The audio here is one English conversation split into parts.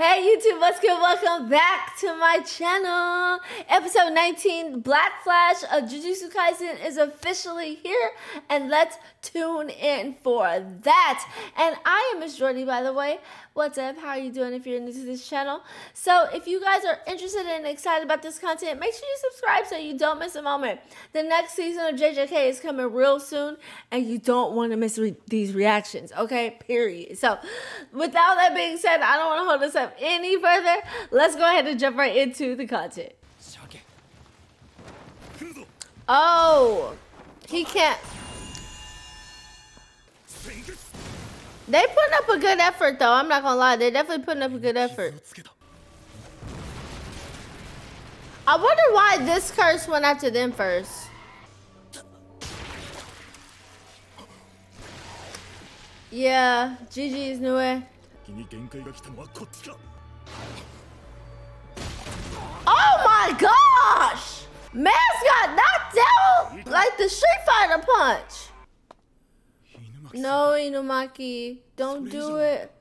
Hey YouTube, what's good? Welcome back to my channel. Episode 19, Black Flash of Jujutsu Kaisen is officially here, and let's tune in for that. And I am Miss Jordy, by the way. What's up? How are you doing if you're new to this channel? So if you guys are interested and excited about this content, make sure you subscribe so you don't miss a moment. The next season of JJK is coming real soon, and you don't want to miss these reactions, okay? Period. So without that being said, I don't want to hold this up any further. Let's go ahead and jump right into the content. Oh, he can't. They putting up a good effort though, I'm not gonna lie. They're definitely putting up a good effort. I wonder why this curse went after them first. Yeah, GG's new way. Oh my gosh! Man's got knocked out like the Street Fighter punch. No, Inumaki, don't do it.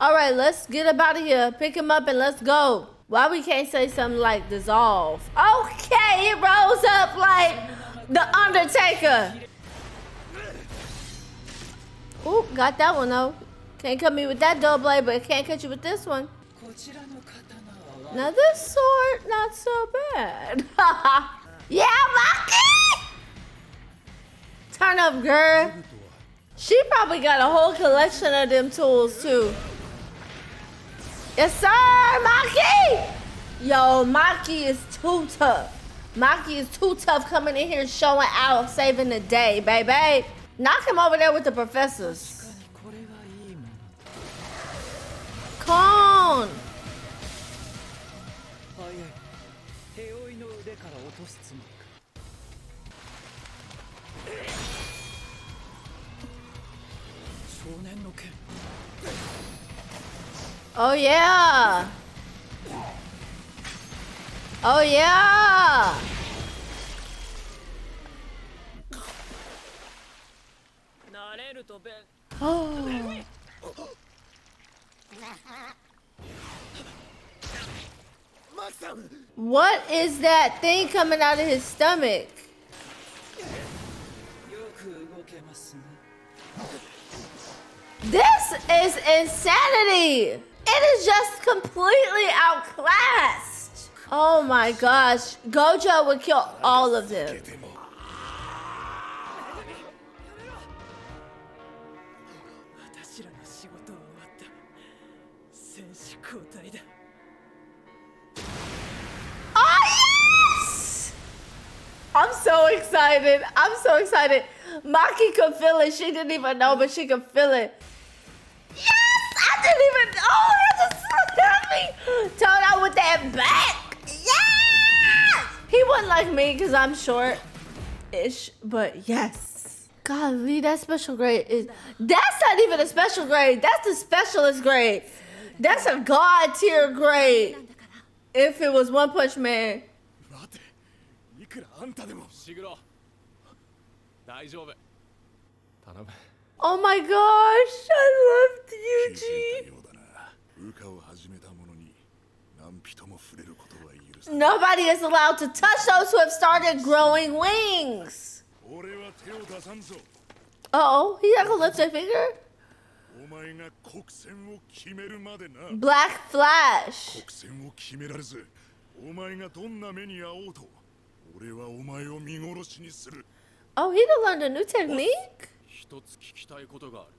All right, let's get up out of here. Pick him up and let's go. Why we can't say something like dissolve? Okay, it rolls up like the Undertaker. Ooh, got that one though. Can't cut me with that dull blade, but can't cut you with this one. Now this sword, not so bad. Yeah, Maki! Turn up, girl. She probably got a whole collection of them tools too. Yes, sir, Maki! Yo, Maki is too tough. Maki is too tough coming in here showing out, saving the day, baby. Knock him over there with the professors. Con! Oh yeah! Oh yeah! Oh. What is that thing coming out of his stomach? This is insanity! It is just completely outclassed. Oh my gosh. Gojo would kill all of them. Oh yes! I'm so excited. I'm so excited. Maki could feel it. She didn't even know, but she could feel it. I didn't even, oh, that just so happy. Todo with that back. Yes! He wasn't like me because I'm short-ish, but yes. Golly, that special grade is, that's not even a special grade. That's the specialist grade. That's a God tier grade. If it was One Punch Man. Oh my gosh, I loved Yuji. Nobody is allowed to touch those who have started growing wings. Uh-oh, he's not gonna lift a finger? Black Flash. Oh, he done learned a new technique?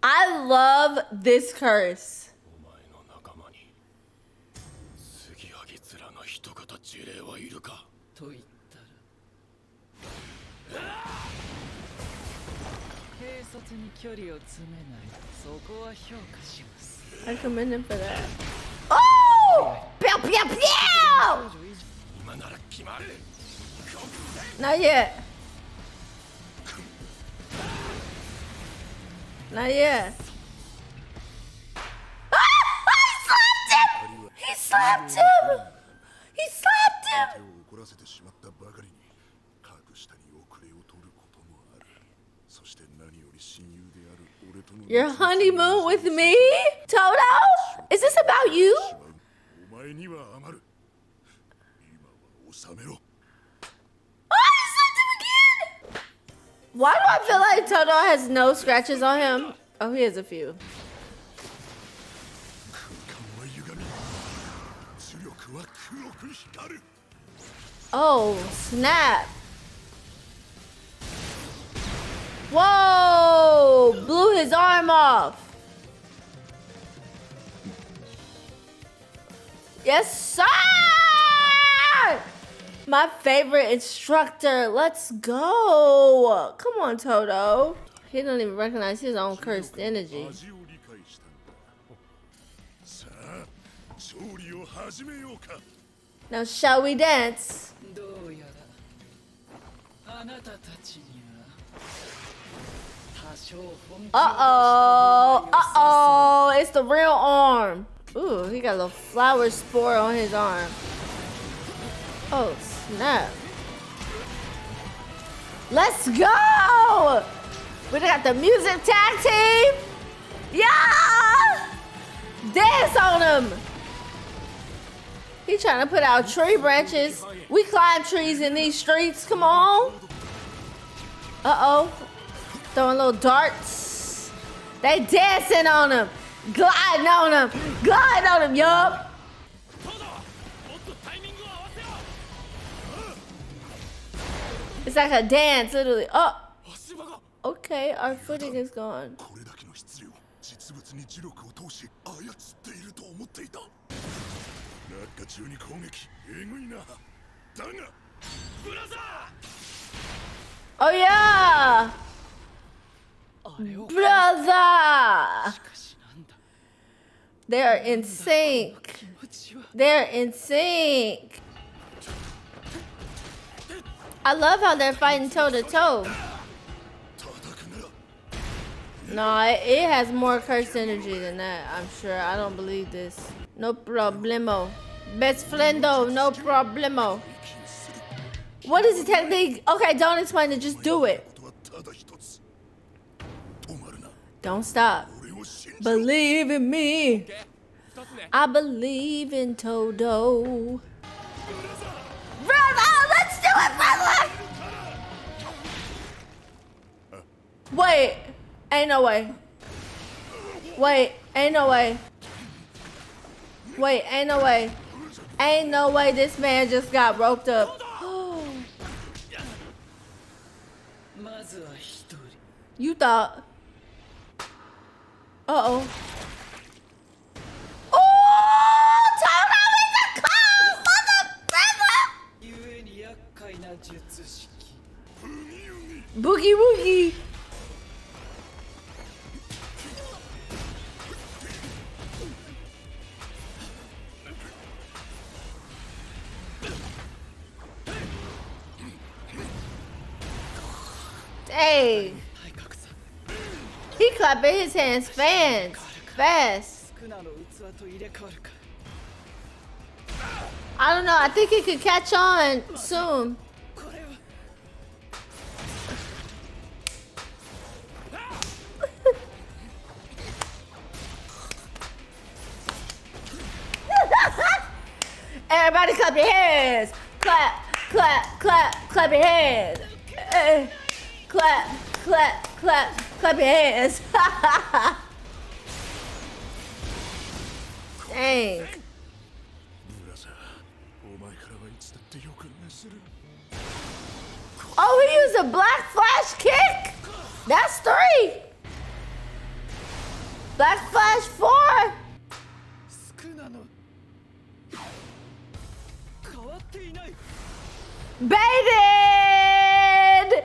I love this curse. I commend him for that. Oh! Pew, pew, pew! Not yet. Not yet. Ah! He slapped him! He slapped him! He slapped him! Your honeymoon with me? Todo? Is this about you? Why do I feel like Todo has no scratches on him? Oh, he has a few. Oh, snap. Whoa, blew his arm off. Yes, sir. My favorite instructor. Let's go. Come on, Todo. He don't even recognize his own cursed energy. Now shall we dance? Uh-oh. Uh-oh. It's the real arm. Ooh, he got a little flower spore on his arm. Oh, snap. Let's go! We got the music tag team. Yeah! Dance on him. He trying to put out tree branches. We climb trees in these streets. Come on. Uh-oh. Throwing little darts. They dancing on him. Gliding on him. Gliding on him, yup. It's like a dance, literally. Oh, okay, our footing is gone. Oh yeah, brother. They are in sync. They're in sync. I love how they're fighting toe to toe. No, it has more cursed energy than that, I'm sure. I don't believe this. No problemo. Best friendo, no problemo. What is the technique? Okay, don't explain it, just do it. Don't stop. Believe in me. I believe in Todo. Wait, ain't no way. Wait, ain't no way. Wait, ain't no way. Ain't no way this man just got roped up. You thought. Uh-oh. Boogie woogie. Hey. He clapping his hands fast. I don't know. I think he could catch on soon. Everybody clap your hands. Clap, clap, clap, clap your hands. Clap, clap, clap, clap your hands. Dang. Oh, he used a Black Flash kick? That's 3. Black Flash 4. Baited!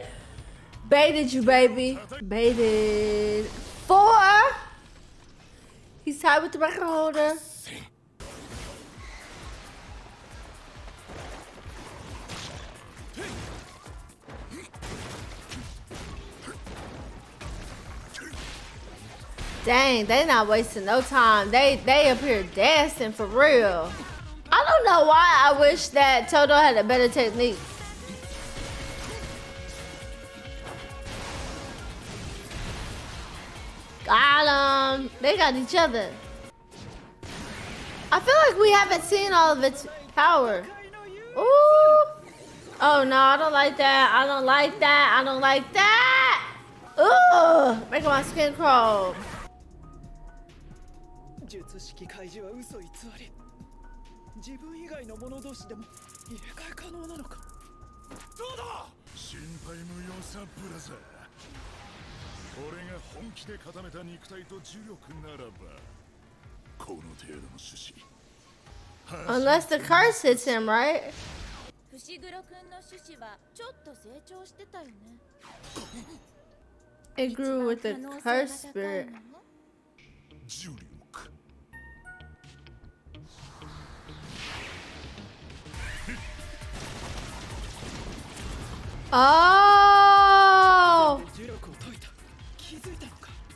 Baited you, baby. Baited. 4. He's tied with the record holder. Dang, they not wasting no time. They up here dancing for real. I don't know why I wish that Todo had a better technique. Got him. They got each other. I feel like we haven't seen all of its power. Ooh. Oh no, I don't like that. I don't like that. I don't like that. Ooh, making my skin crawl. Unless the curse hits him, right? It grew with the curse spirit. Oh!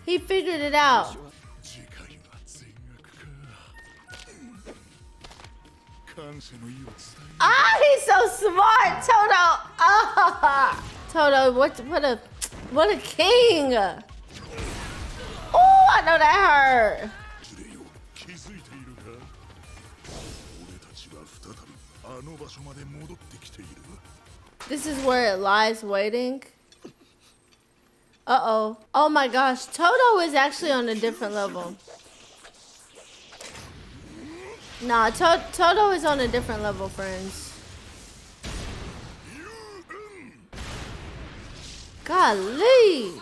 He figured it out. Ah, he's so smart, Todo. Ah, Todo, what a king. Oh, I know that hurt. This is where it lies waiting. Uh-oh. Oh my gosh, Todo is actually on a different level. Nah, Todo is on a different level, friends. Golly!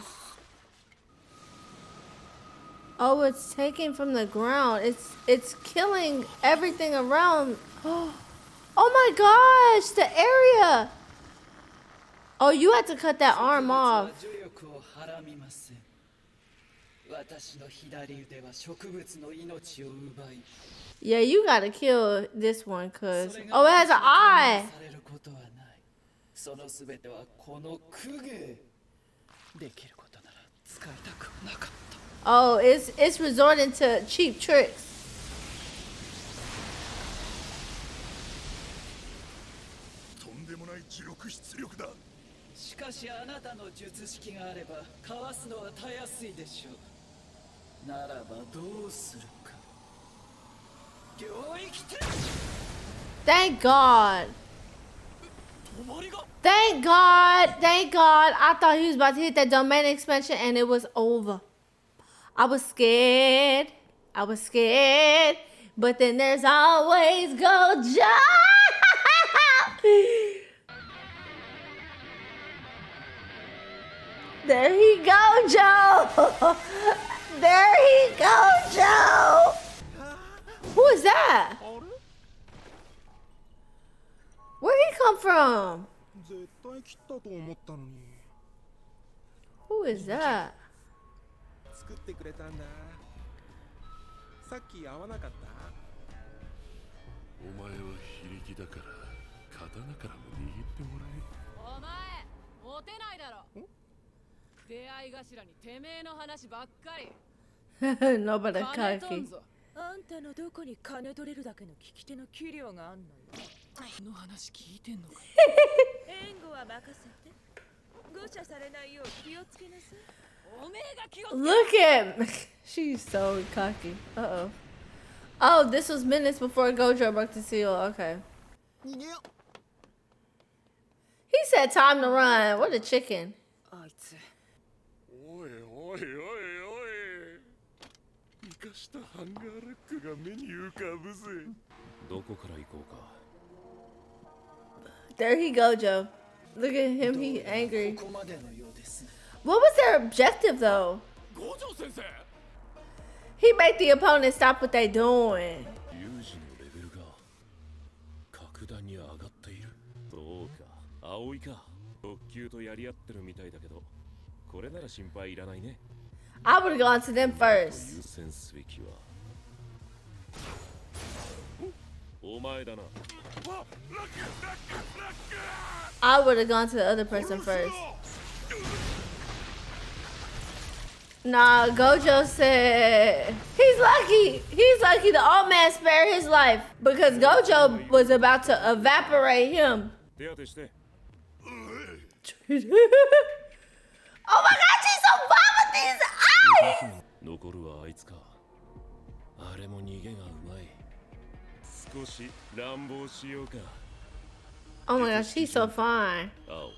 Oh, it's taking from the ground. It's killing everything around. Oh my gosh, the area! Oh, you had to cut that arm off. Yeah, you gotta kill this one, cuz. Oh, it has an eye! Oh, it's resorting to cheap tricks. Thank God. Thank God. Thank God. I thought he was about to hit that domain expansion and it was over. I was scared. I was scared. But then there's always Gojo. There he go, Joe. There he go, Joe. Who is that? Where'd he come from? Who is that? No, but a cocky. Look at him. She's so cocky. Uh-oh. Oh, this was minutes before Gojo broke the seal. Okay. He said time to run. What a chicken. There he go, Joe. Look at him, he angry. What was their objective though? He made the opponent stop what they doing. I would have gone to them first. I would have gone to the other person first. Nah, Gojo said he's lucky. He's lucky the old man spared his life because Gojo was about to evaporate him. Oh my God, she's so bomb with these eyes! 残るはあいつか。あれも逃げがうまい。少し乱暴しようか。Oh my gosh, she's so fine. Oh.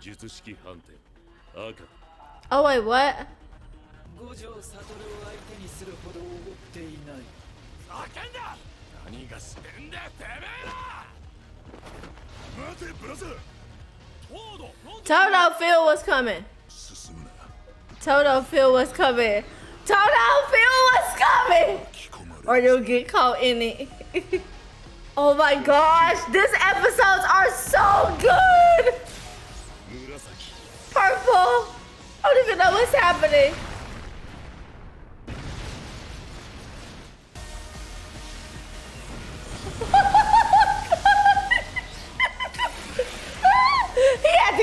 術式判定。赤。Oh wait, what? 五条悟を相手にするほど怒っていない。叫んだ。何がしてんだてめえら。待て、ブラザー。Todo feel what's coming. Todo feel what's coming. Todo feel what's coming. Or you'll get caught in it. Oh my gosh, these episodes are so good. Purple. I don't even know what's happening. He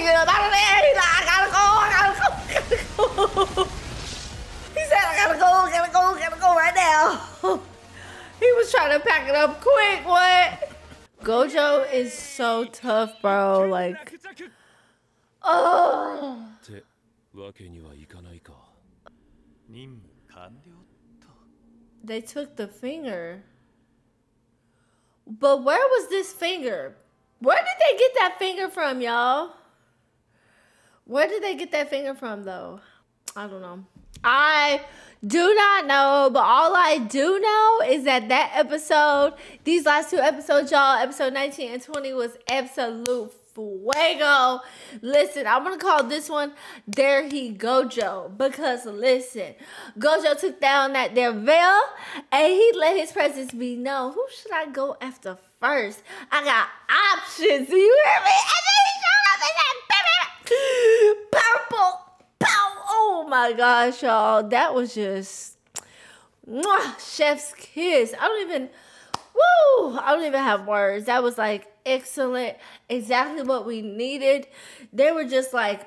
said, I gotta go right now. He was trying to pack it up quick, what? Gojo is so tough, bro, like... Oh. They took the finger. But where was this finger? Where did they get that finger from, y'all? Where did they get that finger from, though? I don't know. I do not know, but all I do know is that episode, these last two episodes, y'all, episode 19 and 20 was absolute fuego. Listen, I'm going to call this one, There He Gojo, because listen, Gojo took down that their veil, and he let his presence be known. Who should I go after first? I got options, do you hear me? And then he showed up and said, Purple, pow! Oh my gosh, y'all, that was just mwah, chef's kiss. I don't even, woo! I don't even have words. That was like excellent, exactly what we needed. They were just like,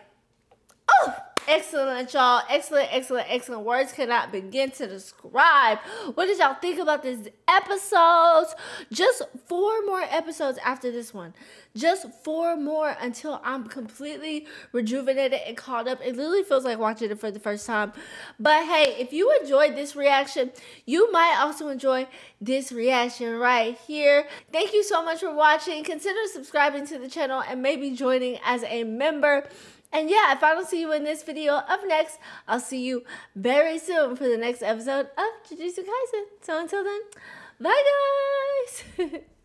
oh, excellent, y'all, excellent, excellent, excellent. Words cannot begin to describe. What did y'all think about this episode? Just 4 more episodes after this one. Just 4 more until I'm completely rejuvenated and caught up. It literally feels like watching it for the first time. But hey, if you enjoyed this reaction, you might also enjoy this reaction right here. Thank you so much for watching. Consider subscribing to the channel and maybe joining as a member. And yeah, if I don't see you in this video up next, I'll see you very soon for the next episode of Jujutsu Kaisen. So until then, bye guys!